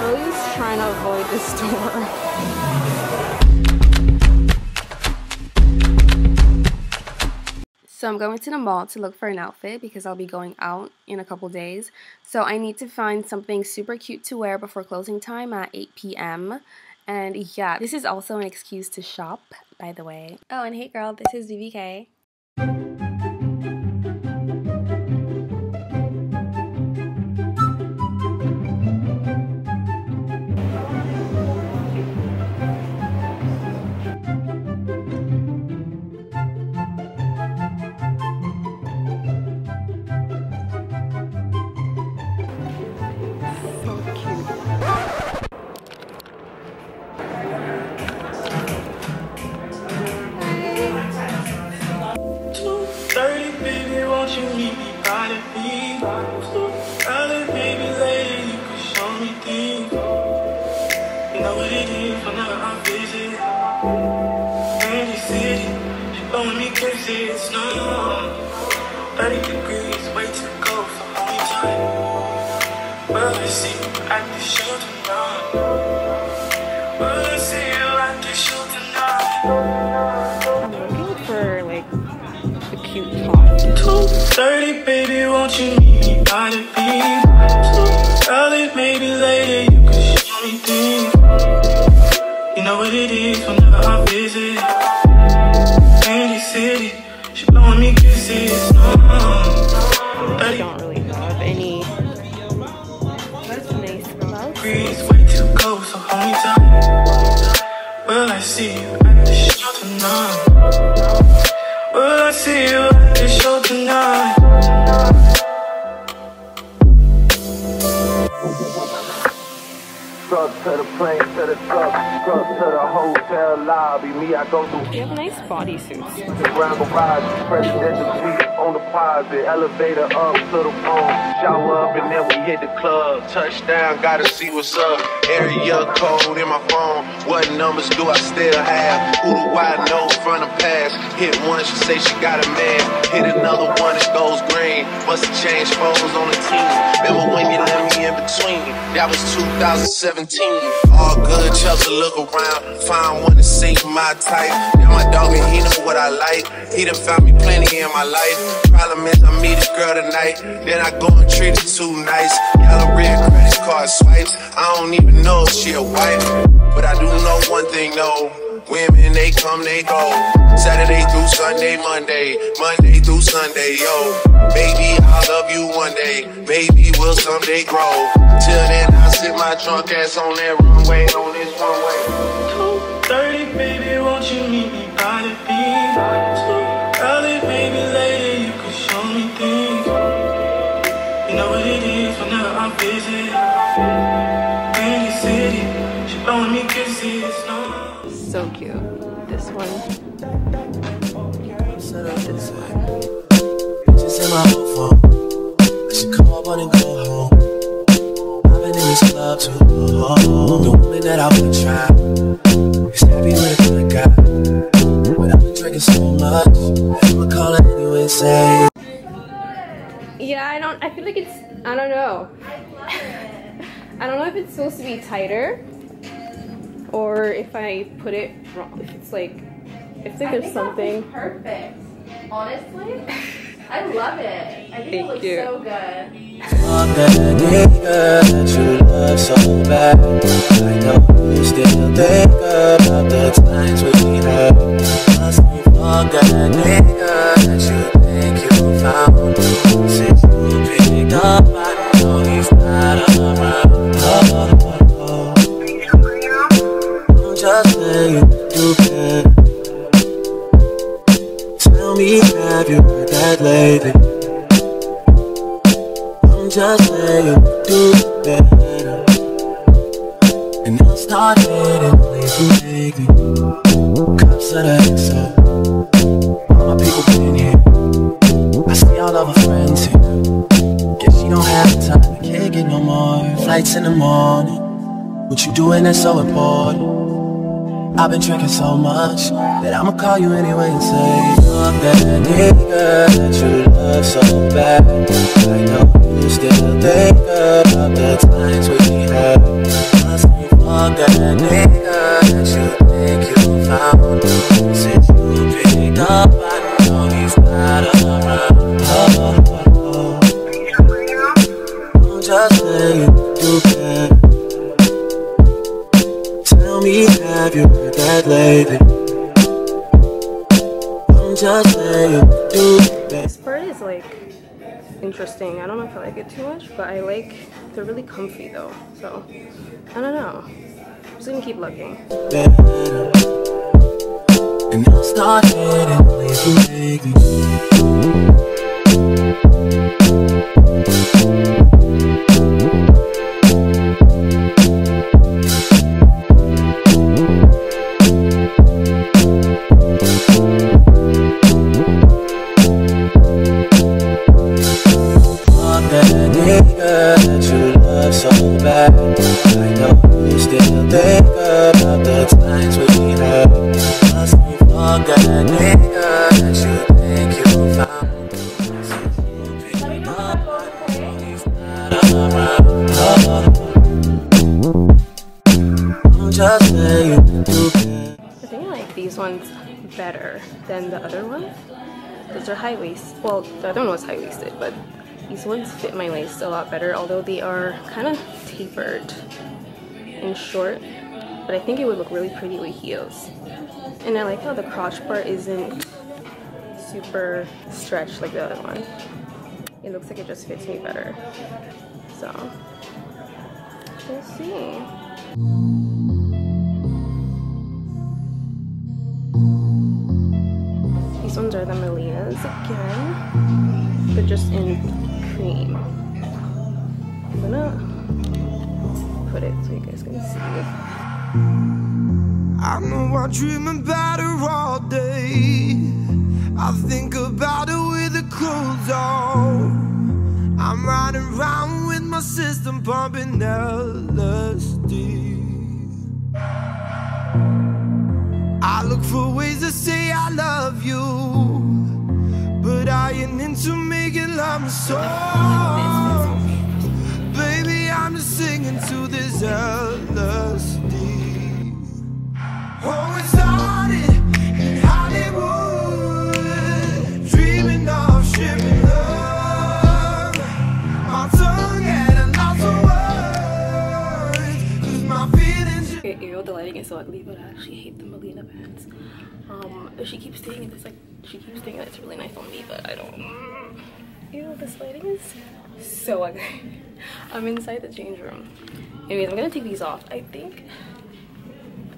I'm really just trying to avoid the store. So I'm going to the mall to look for an outfit because I'll be going out in a couple days. So I need to find something super cute to wear before closing time at 8 p.m. And yeah, this is also an excuse to shop, by the way. Oh, and hey girl, this is DVK. Candy City, she blowing me crazy, it's not long. 30 degrees, way too cold for only time. Will I see you at the show tonight? Will I see you at the show tonight? I'm looking for like a cute top. 2:30, baby, won't you meet me by the beach? Early, maybe later, you can show me things. You know what it is whenever I visit Candy City, she blowing me kisses. I don't really know of any. That's nice. Greece way too cold, so hold me tight. Will I see you at the show tonight? Will I see you at the show tonight? Truck to the plane, to the truck to the hotel lobby. Me, I go through. You have nice bodysuits. Grab a ride, presidential suite on the private elevator up to the phone. Shower up and then we hit the club. Touchdown, gotta see what's up. Area code in my phone. What numbers do I still have? Who do I know from the past? Hit one, she say she got a man. Hit another one, it goes green. Must have changed phones on the team. Remember when you left me in between? That was 2007. All good, just to look around, find one to sink my type. Now my dog and he know what I like. He done found me plenty in my life. Problem is I meet this girl tonight, then I go and treat her too nice. Yellow red credit card swipes. I don't even know if she a wife, but I do know one thing though. Women, they come, they go. Saturday through Sunday, Monday. Monday through Sunday, yo. Baby, I'll love you one day. Baby, we'll someday grow. Till then, I'll sit my drunk ass on that runway, on this runway. 2:30, baby, won't you meet me by the beach? Early, baby, later, you can show me things. You know what it is whenever I'm busy. Candy City, she blowing me kisses, no. So cute. This one. Set up this one. Just in my phone. I should come up on and go home. I've been in this club too long. The woman that I would try is happy with a good guy. But I've been drinking so much. I would call it anyway and say. Yeah, I feel like it's. I don't know. I don't know if it's supposed to be tighter. Or if I put it wrong, if it's like, there's something. Perfect, honestly. I love it. I think it looks so good. Tell me, have you heard that lately? I'm just saying, do better. And I'll start hitting leave daily. Cops at the XO. All my people been here. I see all of her friends here. Guess she don't have the time, I can't get no more. Flights in the morning. What you doing that's so important? I've been drinking so much that I'ma call you anyway and say, love that nigga that you love so bad. I know you still think about the times we had. you been? Tell me, have you heard that lately? I'm just saying, dude. This part is like interesting. I don't know if I like it too much, but I like they're really comfy though. So I don't know. I'm just gonna keep looking. And I'll start hitting places, baby. Better than the other ones. Those are high waist. Well, the other one was high waisted, but these ones fit my waist a lot better, although they are kind of tapered and short, but I think it would look really pretty with heels. And I like how the crotch part isn't super stretched like the other one. It looks like it just fits me better. So we'll see. These ones are the Melias again, but just in cream. I'm gonna put it so you guys can see it. I know I dream about her all day. I think about her with her clothes on. I'm riding around with my system pumping LSD. I look for ways to say I love you, but I ain't into making love my song. Baby, I'm just singing to this LSD. Oh, it's started in Hollywood, dreaming of shipping love. My tongue had a lot of words, 'cause my feelings. Okay, Ariel, the lighting is so ugly, but I actually hate them. Pants. She keeps staying in this, like, she keeps thinking it's really nice on me, but I don't. Ew, this lighting is so ugly. I'm inside the change room. Anyways, I'm gonna take these off. I think,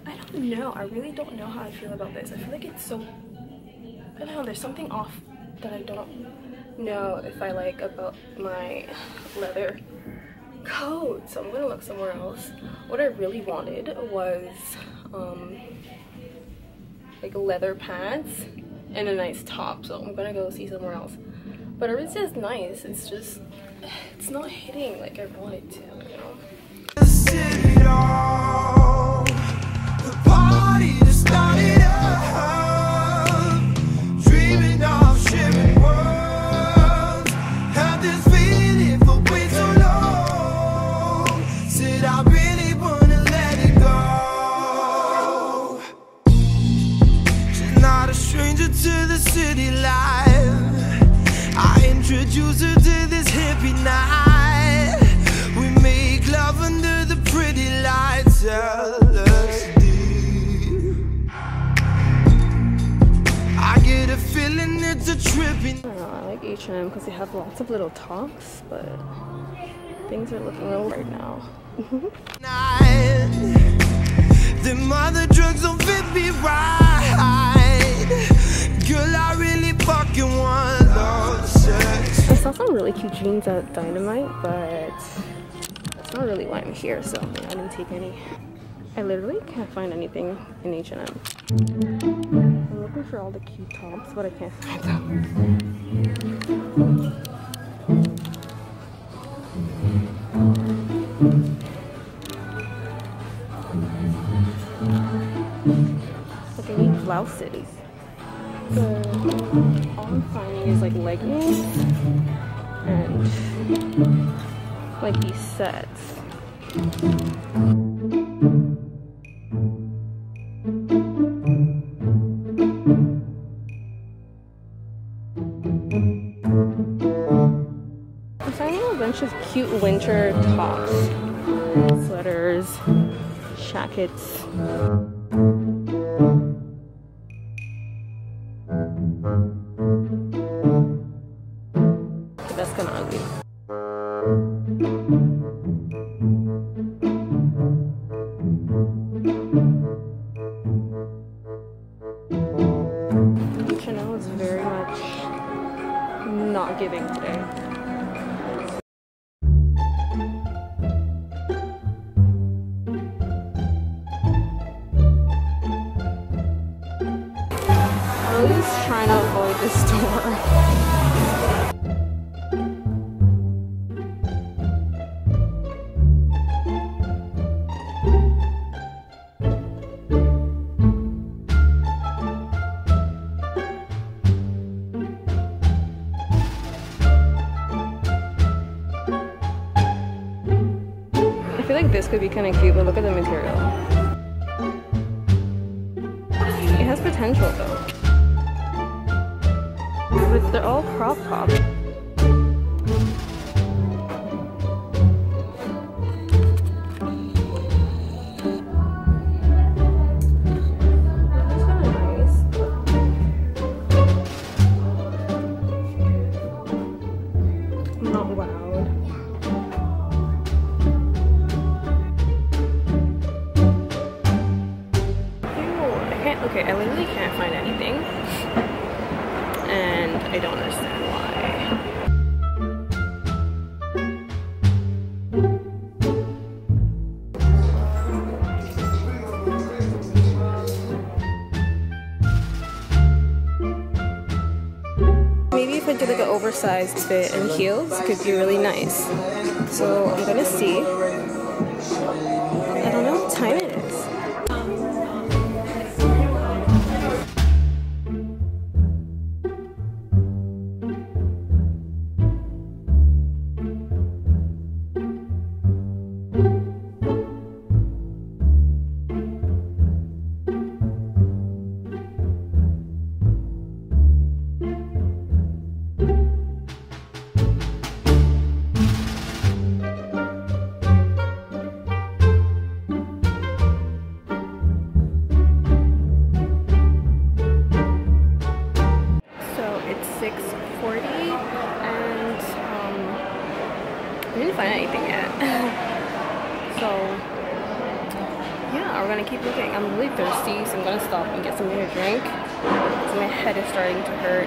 I don't know. I really don't know how I feel about this. I feel like it's so, I don't know, there's something off that I don't know if I like about my leather coat. So I'm gonna look somewhere else. What I really wanted was, like leather pants and a nice top, so I'm gonna go see somewhere else. But Aritzia is nice, it's just, it's not hitting like I want it to, you know. The party just started up, dreaming of shipping worlds. Had this feeling for way too long. Said I really wanna let it go. Stranger to the city life, I introduce her to this hippie night. We make love under the pretty lights. LSD. I get a feeling it's a trippy. I like H&M because they have lots of little talks, but things are looking real weird now. The mother drugs don't fit me right. Girl, I really fucking want love sex. I saw some really cute jeans at Dynamite, but that's not really why I'm here, so I didn't take any. I literally can't find anything in H&M. I'm looking for all the cute tops, but I can't find them. But they need blouses. So, all I'm finding is like leggings and like these sets. I'm finding a bunch of cute winter tops. dresses, jackets. That's kind of ugly. Chanel is very much not giving today. I'm just trying to avoid the store. I feel like this could be kind of cute, but look at the material. It has potential though. But they're all crop top. Okay, I literally can't find anything, and I don't understand why. Maybe if I did like an oversized fit and heels, it could be really nice. So I'm gonna see. I don't know what time it is. Find anything yet. So yeah, we're gonna keep looking. I'm really thirsty, so I'm gonna stop and get something to drink. So my head is starting to hurt,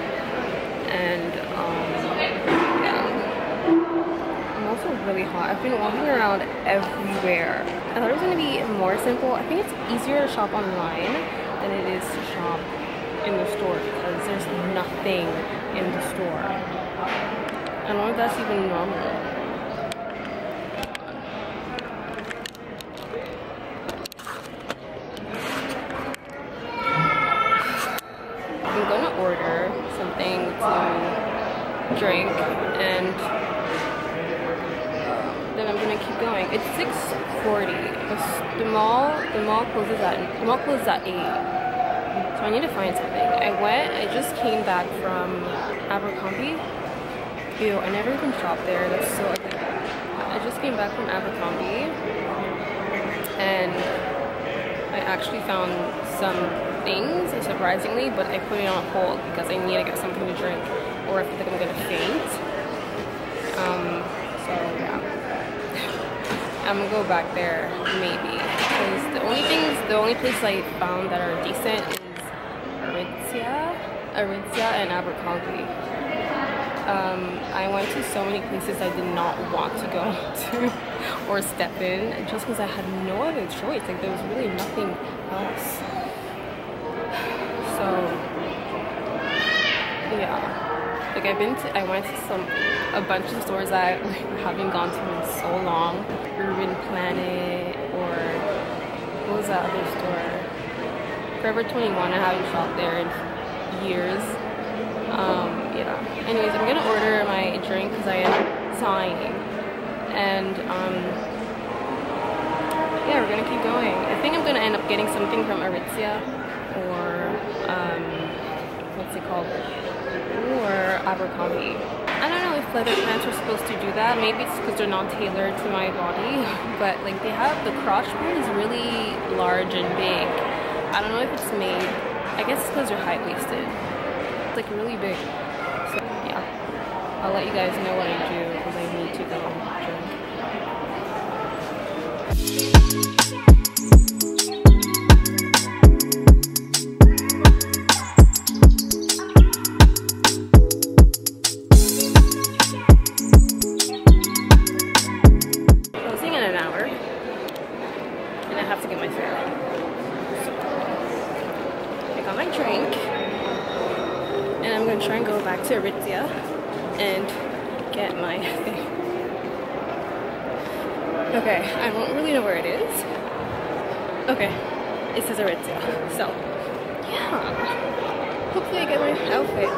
and yeah. I'm also really hot. I've been walking around everywhere. I thought it was gonna be more simple. I think it's easier to shop online than it is to shop in the store because there's nothing in the store. I don't know if that's even normal. Drink, and then I'm gonna keep going. It's 6:40. The mall closes at 8. So I need to find something. I just came back from Abercrombie. Ew, I never even shopped there. That's so ugly. I just came back from Abercrombie, and I actually found some things, surprisingly, but I put it on hold because I need to get something to drink, or I feel like I'm gonna faint. So yeah, I'm gonna go back there maybe, because the only place I found that are decent is Aritzia and Abercrombie. I went to so many places I did not want to go to or step in, just because I had no other choice. Like, there was really nothing else. So yeah. Like, I went to a bunch of stores that I haven't gone to in so long. Urban Planet, or what was that other store? Forever 21, I haven't shopped there in years. Yeah. Anyways, I'm gonna order my drink because I am dying. And yeah, we're gonna keep going. I think I'm gonna end up getting something from Aritzia, or what's it called? Or Abercrombie. I don't know if leather pants are supposed to do that. Maybe it's because they're not tailored to my body, but like they have the crotch bone is really large and big. I don't know if it's made. I guess it's because they're high-waisted. It's like really big. So yeah, I'll let you guys know what I do because I need to go drink. Closing in an hour, and I have to get my hair on. So I got my drink, and I'm gonna try and go back to Aritzia and get my thing. Okay, I don't really know where it is. Okay, it says Aritzia. So, yeah. Hopefully I get my outfit.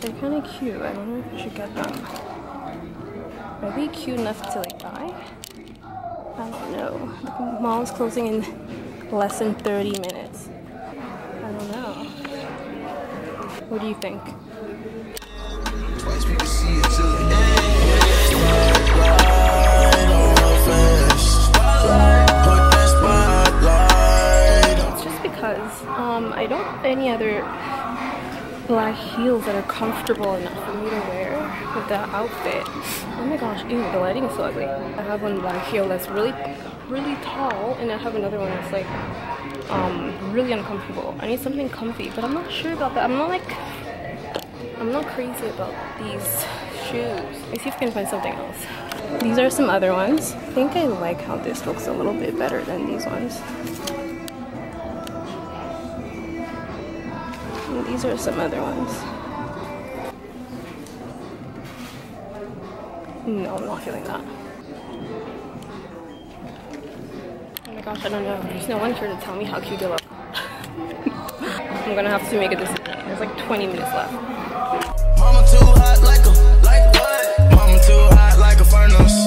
They're kind of cute. I don't know if you should get them. Are they cute enough to like buy? I don't know. The mall's closing in less than 30 minutes. I don't know. What do you think? It's just because I don't have any other black heels that are comfortable enough for me to wear with that outfit. Oh my gosh, ew, the lighting is so ugly. I have one black heel that's really tall, and I have another one that's like really uncomfortable. I need something comfy, but I'm not sure about that. I'm not crazy about these shoes. Let's see if we can find something else. These are some other ones. I think I like how this looks a little bit better than these ones. These are some other ones. No, I'm not feeling that. Oh my gosh, I don't know. There's no one here to tell me how cute they look. I'm gonna have to make a decision. There's like 20 minutes left. Mama too hot like a, like what? Mama too hot like a furnace.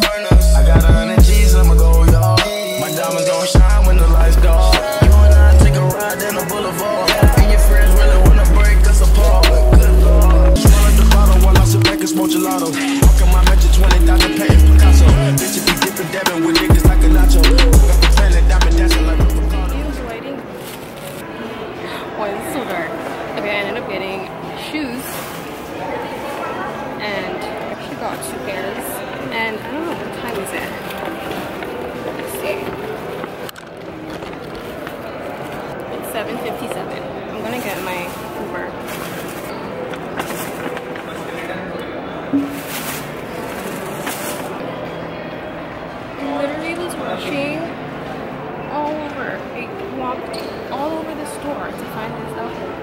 I got $100 G's, I'ma go, y'all. My diamonds don't shine when the lights go off. You and I take a ride down the boulevard. And your friends really wanna break us apart. Good Lord. Smell at the bottle while I sit back and smoke gelato. How come I met you 20,000 painting Picasso? Bitch, if you dippin' dabbing with niggas like a nacho. Got the planet diamond dancing like a Babaton. Here's lighting. Boy, this is so dark. Okay, I ended up getting shoes. And I actually got 2 pairs. And I don't know, what time is it? Let's see. It's 7:57. I'm gonna get my Uber. I literally was rushing all over. I walked all over the store to find this outfit.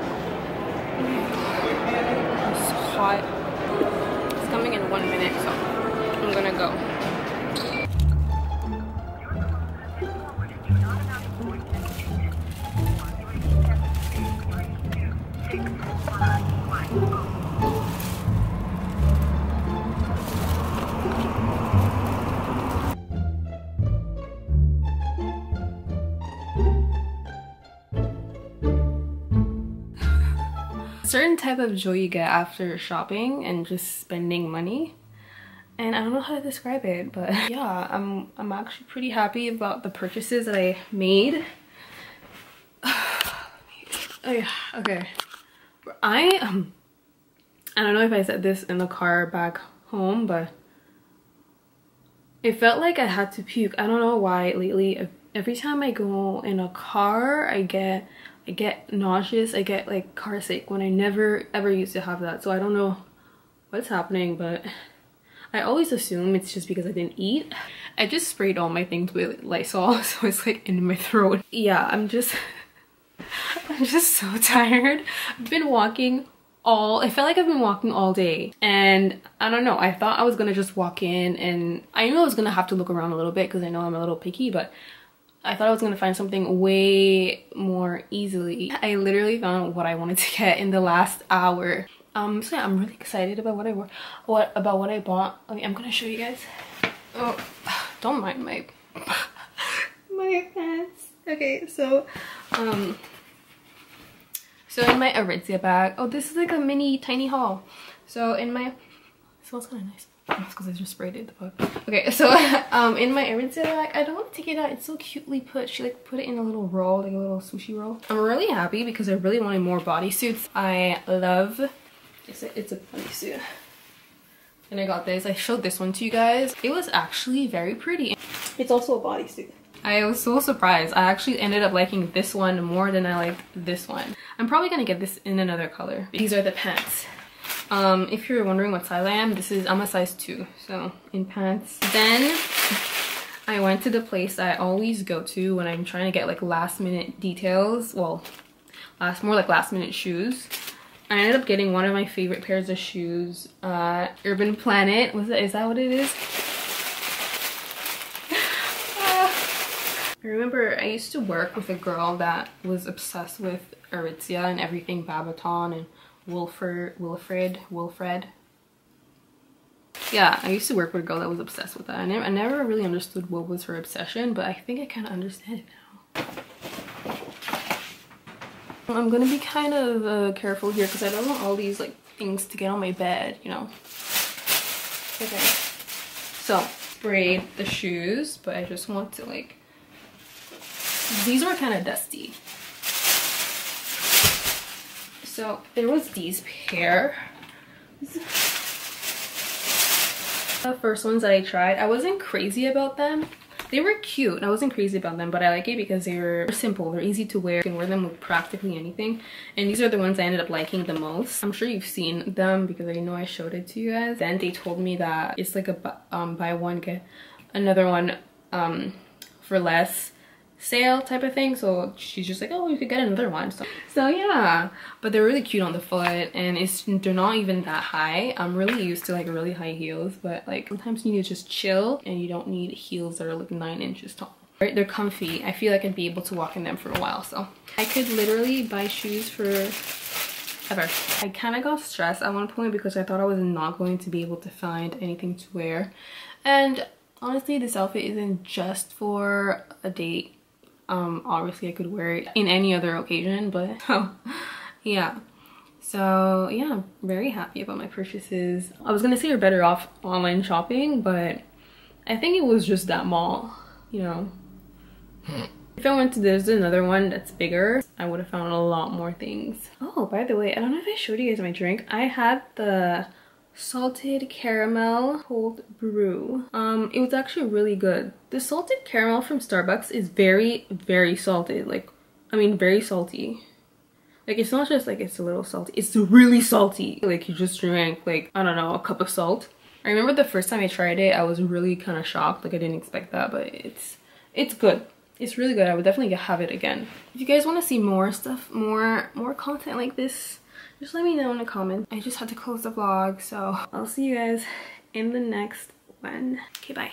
It's hot. It's coming in 1 minute, so I'm gonna go. certain type of joy you get after shopping and just spending money. And I don't know how to describe it, but yeah, I'm actually pretty happy about the purchases that I made. Okay. I don't know if I said this in the car back home, but it felt like I had to puke. I don't know why lately. Every time I go in a car, I get nauseous. I get like car sick when I never ever used to have that. So I don't know what's happening, but I always assume it's just because I didn't eat. I just sprayed all my things with Lysol, so it's like in my throat. Yeah, I'm just so tired. I've been walking all, I felt like I've been walking all day, and I don't know, I thought I was gonna just walk in, and I knew I was gonna have to look around a little bit because I know I'm a little picky, but I thought I was gonna find something way more easily. I literally found what I wanted to get in the last hour. So yeah, I'm really excited about what I bought. Okay, I'm gonna show you guys. Oh, don't mind my pants. Okay, so in my Aritzia bag. Oh, this is like a mini tiny haul. So in my, it smells kind of nice. That's because I just sprayed it. The fuck. Okay, so in my Aritzia bag, I don't want to take it out. It's so cutely put. She like put it in a little roll, like a little sushi roll. I'm really happy because I really wanted more bodysuits. I love. It's a bodysuit, and I got this. I showed this one to you guys. It was actually very pretty. It's also a bodysuit. I was so surprised. I actually ended up liking this one more than I liked this one. I'm probably gonna get this in another color. These are the pants. If you're wondering what size I am, I'm a size 2, so in pants. Then I went to the place I always go to when I'm trying to get like last minute details, well, last minute shoes. I ended up getting one of my favorite pairs of shoes, Urban Planet. Is that what it is? I remember I used to work with a girl that was obsessed with Aritzia and everything Babaton and Wilfred. Yeah, I used to work with a girl that was obsessed with that. I never really understood what was her obsession, but I think I kind of understand it now. I'm gonna be kind of careful here because I don't want all these like things to get on my bed, you know. Okay, so sprayed the shoes, but I just want to like, these were kind of dusty. So there was these pair. The first ones that I tried, I wasn't crazy about them. They were cute. I wasn't crazy about them, but I like it because they were simple. They're easy to wear. You can wear them with practically anything. And these are the ones I ended up liking the most. I'm sure you've seen them because I know I showed it to you guys. Then they told me that it's like a buy one get another one for less sale type of thing, so she's just like, oh, you could get another one, so yeah, but they're really cute on the foot, and they're not even that high. I'm really used to like really high heels, but like sometimes you need to just chill and you don't need heels that are like 9 inches tall. Right, they're comfy. I feel like I'd be able to walk in them for a while, so I could literally buy shoes for ever. I kind of got stressed at one point because I thought I was not going to be able to find anything to wear, and honestly this outfit isn't just for a date. Obviously I could wear it in any other occasion, but yeah. So yeah, I'm very happy about my purchases. I was gonna say you're better off online shopping, but I think it was just that mall, you know. If I went to there's another one that's bigger, I would have found a lot more things. Oh, by the way, I don't know if I showed you guys my drink. I had the salted caramel cold brew. It was actually really good. The salted caramel from Starbucks is very, very salted, like I mean very salty. Like it's not just like it's a little salty, it's really salty. Like you just drank like, I don't know, a cup of salt. I remember the first time I tried it I was really kind of shocked, like I didn't expect that, but it's good. It's really good. I would definitely have it again. If you guys want to see more stuff, more content like this, just let me know in the comments. I just had to close the vlog, so I'll see you guys in the next one. Okay, bye.